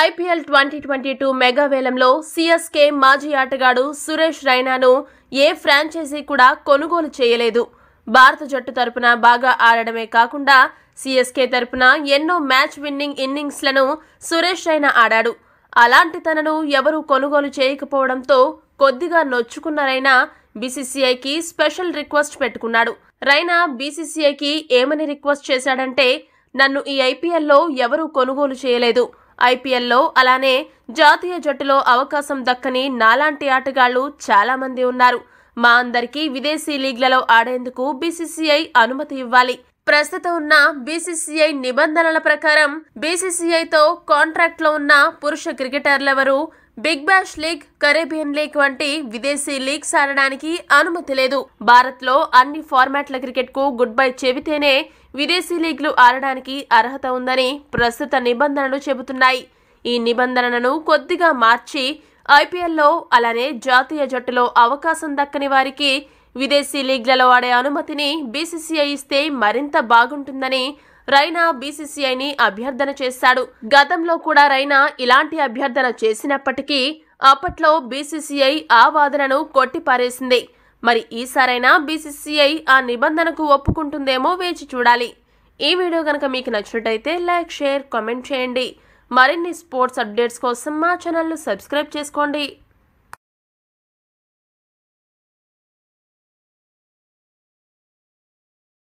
IPL 2022 mega వేలంలో CSK మాజీ ఆటగాడు సురేష్ రైనాను ఏ ఫ్రాంచైజీ కూడా కొనుగోలు చేయలేదు. భారత జట్టు తరపున బాగా ఆడడమే కాకుండా CSK తరపున ఎన్నో మ్యాచ్ విన్నింగ్ ఇన్నింగ్స్లను సురేష్ రైనా ఆడాడు. అలాంటి తనను ఎవరు కొనుగోలు చేయకపోవడంతో కొద్దిగా నొచ్చుకున్న రైనా BCCIకి స్పెషల్ రిక్వెస్ట్ పెట్టుకున్నాడు. రైనా BCCIకి ఏమని రిక్వెస్ట్ చేశాడంటే, నన్ను ఈ IPLలో ఎవరు కొనుగోలు చేయలేదు, IPLలో అలానే జాతీయ జట్టులో అవకాశం దక్కని నాలాంటి ఆటగాళ్లు చాలా మంది ఉన్నారు, మా అందరికీ విదేశీ లీగ్లలో ఆడేందుకు BCCI అనుమతి ఇవ్వాలి. ప్రస్తుతం ఉన్న BCCI నిబంధనల ప్రకారం BCCIతో కాంట్రాక్ట్లో ఉన్న పురుష క్రికెటర్లెవరూ big bash league, Caribbean league వంటి విదేశీ లీగ్స్ ఆడడానికి అనుమతి లేదు. భారత్లో అన్ని ఫార్మాట్ల క్రికెట్కు గుడ్ బై చెబితేనే విదేశీ లీగ్లు ఆడడానికి అర్హత ఉందని ప్రస్తుత నిబంధనలు చెబుతున్నాయి. ఈ నిబంధనలను కొద్దిగా మార్చి IPLలో అలానే జాతీయ జట్టులో అవకాశం దక్కని వారికి విదేశీ లీగ్లలో ఆడే అనుమతిని BCCI ఇస్తే మరింత బాగుంటుందని రైనా BCCIని అభ్యర్థన చేశాడు. గతంలో కూడా రైనా ఇలాంటి అభ్యర్థన చేసినప్పటికీ అప్పట్లో BCCI ఆ వాదనను కొట్టిపారేసింది. మరి ఈసారైనా BCCI ఆ నిబంధనకు ఒప్పుకుంటుందేమో వేచి చూడాలి. ఈ వీడియో కనుక మీకు నచ్చినట్టయితే లైక్, షేర్, కామెంట్ చేయండి. మరిన్ని స్పోర్ట్స్ అప్డేట్స్ కోసం మా ఛానల్ను సబ్స్క్రైబ్ చేసుకోండి.